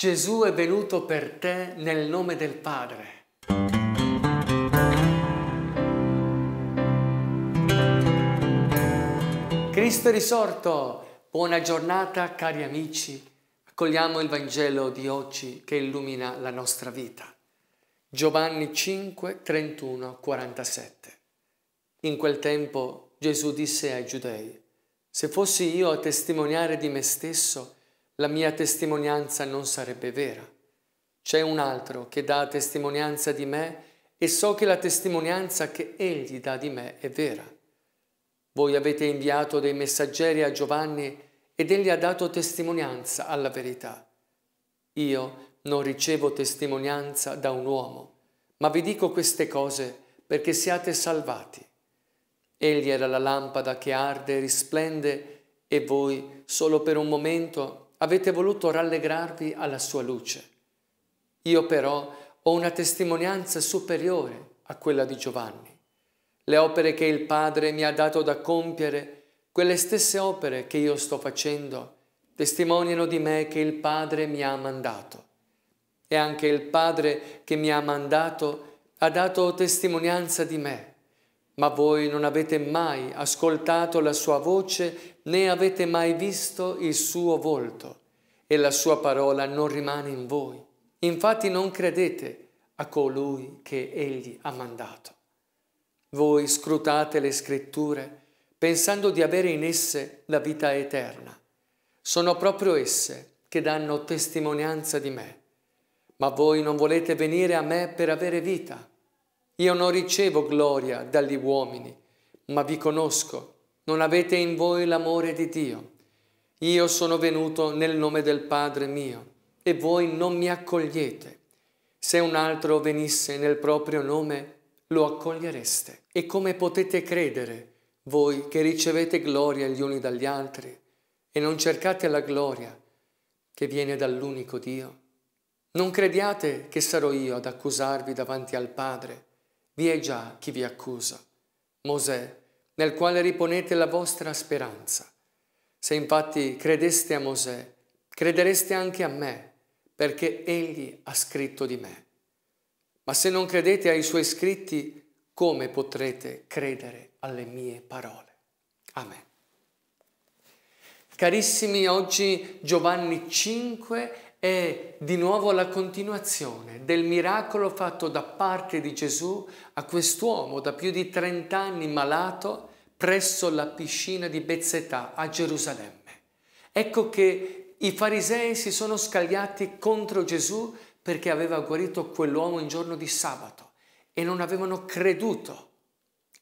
Gesù è venuto per te nel nome del Padre. Cristo è risorto! Buona giornata cari amici, accogliamo il Vangelo di oggi che illumina la nostra vita. Giovanni 5, 31, 47. In quel tempo Gesù disse ai Giudei: se fossi io a testimoniare di me stesso, la mia testimonianza non sarebbe vera. C'è un altro che dà testimonianza di me e so che la testimonianza che egli dà di me è vera. Voi avete inviato dei messaggeri a Giovanni ed egli ha dato testimonianza alla verità. Io non ricevo testimonianza da un uomo, ma vi dico queste cose perché siate salvati. Egli era la lampada che arde e risplende e voi, solo per un momento, avete voluto rallegrarvi alla sua luce. Io però ho una testimonianza superiore a quella di Giovanni. Le opere che il Padre mi ha dato da compiere, quelle stesse opere che io sto facendo, testimoniano di me che il Padre mi ha mandato. E anche il Padre che mi ha mandato ha dato testimonianza di me. Ma voi non avete mai ascoltato la sua voce, né avete mai visto il suo volto, e la sua parola non rimane in voi. Infatti non credete a colui che egli ha mandato. Voi scrutate le Scritture pensando di avere in esse la vita eterna. Sono proprio esse che danno testimonianza di me. Ma voi non volete venire a me per avere vita. Io non ricevo gloria dagli uomini, ma vi conosco. Non avete in voi l'amore di Dio. Io sono venuto nel nome del Padre mio e voi non mi accogliete. Se un altro venisse nel proprio nome, lo accogliereste. E come potete credere, voi che ricevete gloria gli uni dagli altri e non cercate la gloria che viene dall'unico Dio? Non crediate che sarò io ad accusarvi davanti al Padre. Vi è già chi vi accusa, Mosè, nel quale riponete la vostra speranza. Se infatti credeste a Mosè, credereste anche a me, perché egli ha scritto di me. Ma se non credete ai suoi scritti, come potrete credere alle mie parole? Amen. Carissimi, oggi Giovanni 5 è di nuovo la continuazione del miracolo fatto da parte di Gesù a quest'uomo da più di 30 anni malato presso la piscina di Bezzetà a Gerusalemme. Ecco che i farisei si sono scagliati contro Gesù perché aveva guarito quell'uomo in giorno di sabato e non avevano creduto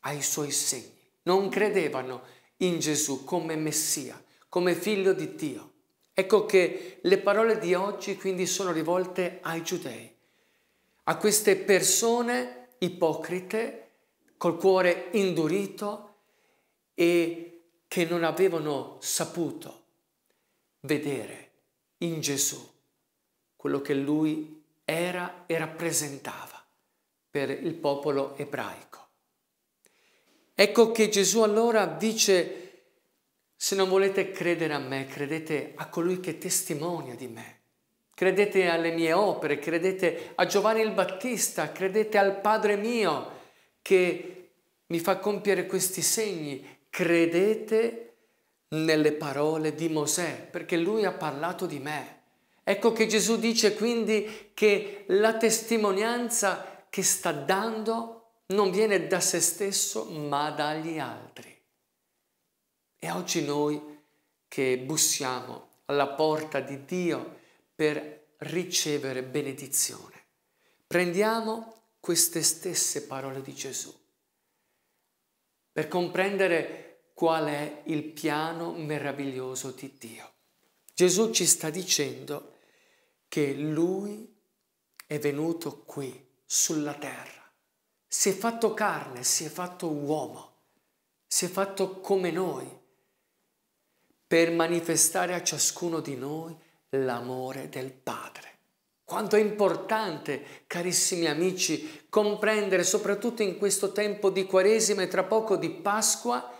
ai suoi segni, non credevano in Gesù come Messia, come figlio di Dio. Ecco che le parole di oggi quindi sono rivolte ai giudei, a queste persone ipocrite, col cuore indurito e che non avevano saputo vedere in Gesù quello che lui era e rappresentava per il popolo ebraico. Ecco che Gesù allora dice: se non volete credere a me, credete a colui che testimonia di me, credete alle mie opere, credete a Giovanni il Battista, credete al Padre mio che mi fa compiere questi segni, credete nelle parole di Mosè perché lui ha parlato di me. Ecco che Gesù dice quindi che la testimonianza che sta dando non viene da se stesso ma dagli altri. E oggi noi che bussiamo alla porta di Dio per ricevere benedizione, prendiamo queste stesse parole di Gesù per comprendere qual è il piano meraviglioso di Dio. Gesù ci sta dicendo che Lui è venuto qui, sulla terra, si è fatto carne, si è fatto uomo, si è fatto come noi, per manifestare a ciascuno di noi l'amore del Padre. Quanto è importante, carissimi amici, comprendere, soprattutto in questo tempo di Quaresima e tra poco di Pasqua,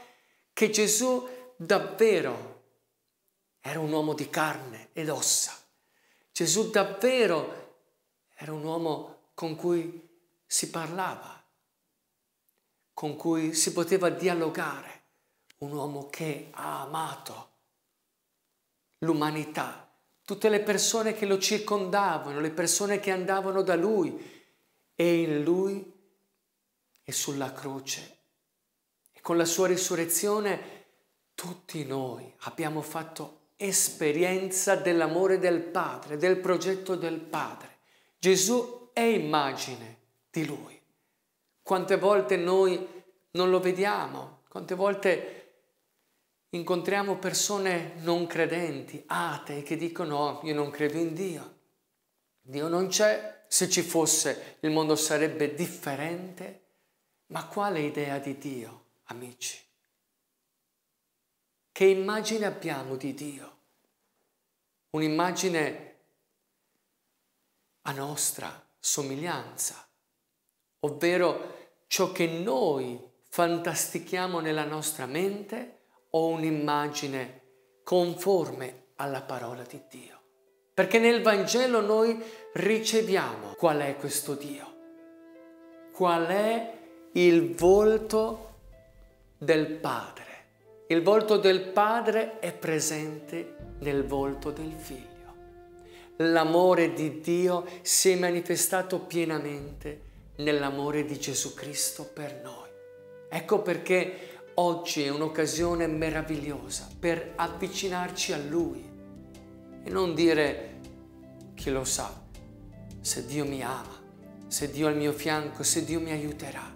che Gesù davvero era un uomo di carne ed ossa. Gesù davvero era un uomo con cui si parlava, con cui si poteva dialogare, un uomo che ha amato l'umanità, tutte le persone che lo circondavano, le persone che andavano da lui, e in lui e sulla croce e con la sua risurrezione tutti noi abbiamo fatto esperienza dell'amore del Padre, del progetto del Padre. Gesù è immagine di Lui. Quante volte noi non lo vediamo, quante volte incontriamo persone non credenti, atee, che dicono: io non credo in Dio, Dio non c'è, se ci fosse il mondo sarebbe differente. Ma quale idea di Dio, amici? Che immagine abbiamo di Dio? Un'immagine a nostra somiglianza, ovvero ciò che noi fantastichiamo nella nostra mente, o un'immagine conforme alla parola di Dio? Perché nel Vangelo noi riceviamo qual è questo Dio, qual è il volto del Padre. Il volto del Padre è presente nel volto del Figlio. L'amore di Dio si è manifestato pienamente nell'amore di Gesù Cristo per noi. Ecco perché oggi è un'occasione meravigliosa per avvicinarci a Lui e non dire: chi lo sa, se Dio mi ama, se Dio è al mio fianco, se Dio mi aiuterà.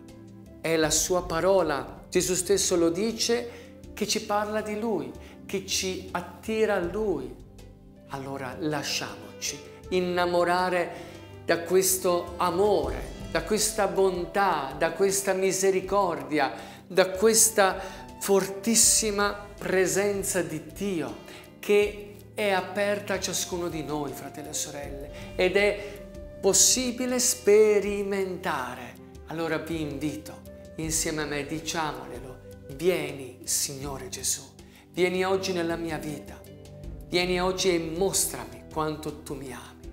È la sua parola, Gesù stesso lo dice, che ci parla di Lui, che ci attira a Lui. Allora lasciamoci innamorare da questo amore, da questa bontà, da questa misericordia, da questa fortissima presenza di Dio che è aperta a ciascuno di noi, fratelli e sorelle, ed è possibile sperimentare. Allora vi invito, insieme a me, diciamolelo: vieni Signore Gesù, vieni oggi nella mia vita, vieni oggi e mostrami quanto tu mi ami.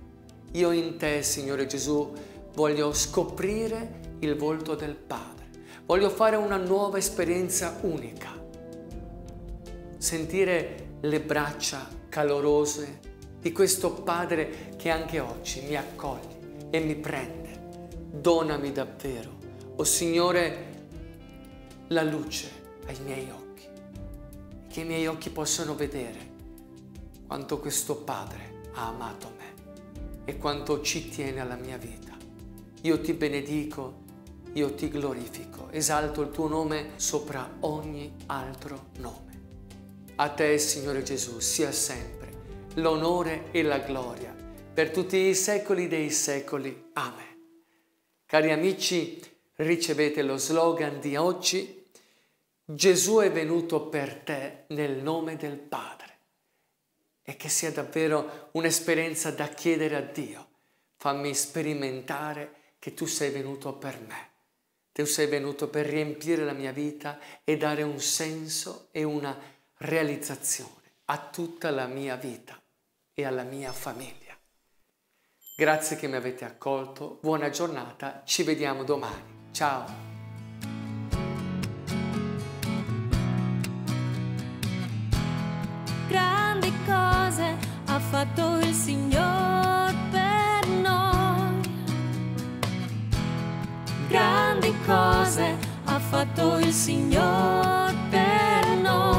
Io in te, Signore Gesù, voglio scoprire il volto del Padre, voglio fare una nuova esperienza unica, sentire le braccia calorose di questo Padre che anche oggi mi accoglie e mi prende. Donami davvero, o Signore, la luce ai miei occhi, che i miei occhi possano vedere quanto questo Padre ha amato me e quanto ci tiene alla mia vita. Io ti benedico, io ti glorifico, esalto il tuo nome sopra ogni altro nome. A te, Signore Gesù, sia sempre l'onore e la gloria per tutti i secoli dei secoli. Amen. Cari amici, ricevete lo slogan di oggi: Gesù è venuto per te nel nome del Padre. E che sia davvero un'esperienza da chiedere a Dio: fammi sperimentare che tu sei venuto per me, tu sei venuto per riempire la mia vita e dare un senso e una realizzazione a tutta la mia vita e alla mia famiglia. Grazie che mi avete accolto, buona giornata, ci vediamo domani. Ciao! Grandi cose ha fatto il Signore per noi. Grandi cose ha fatto il Signore per noi.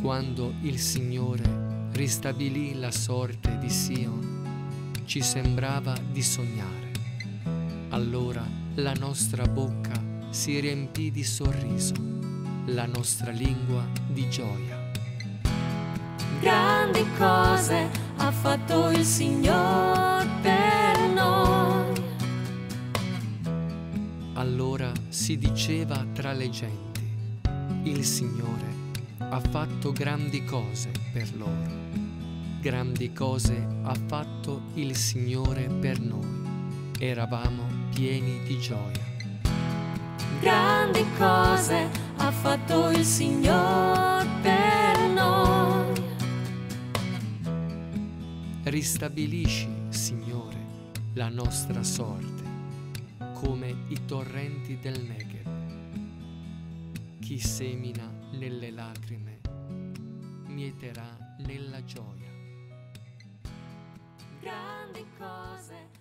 Quando il Signore ristabilì la sorte di Sion, ci sembrava di sognare. Allora la nostra bocca si riempì di sorriso, la nostra lingua di gioia. Grandi cose ha fatto il Signore per noi. Allora si diceva tra le genti: il Signore ha fatto grandi cose per loro. Grandi cose ha fatto il Signore per noi. Eravamo pieni di gioia. Grandi cose ha fatto il Signore per noi. Ristabilisci, Signore, la nostra sorte, come i torrenti del Negev. Chi semina nelle lacrime, mieterà nella gioia. Grandi cose.